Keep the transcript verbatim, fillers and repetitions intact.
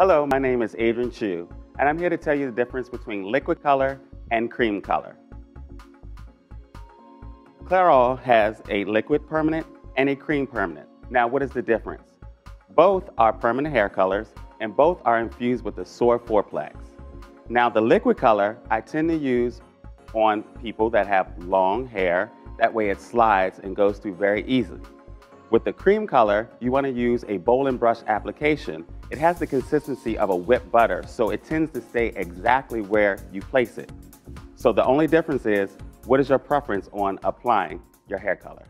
Hello, my name is Adrian Chu, and I'm here to tell you the difference between liquid color and cream color. Clairol has a liquid permanent and a cream permanent. Now, what is the difference? Both are permanent hair colors, and both are infused with the SoCoolplex. Now, the liquid color I tend to use on people that have long hair. That way it slides and goes through very easily. With the cream color, you want to use a bowl and brush application. It has the consistency of a whipped butter, so it tends to stay exactly where you place it. So the only difference is, what is your preference on applying your hair color?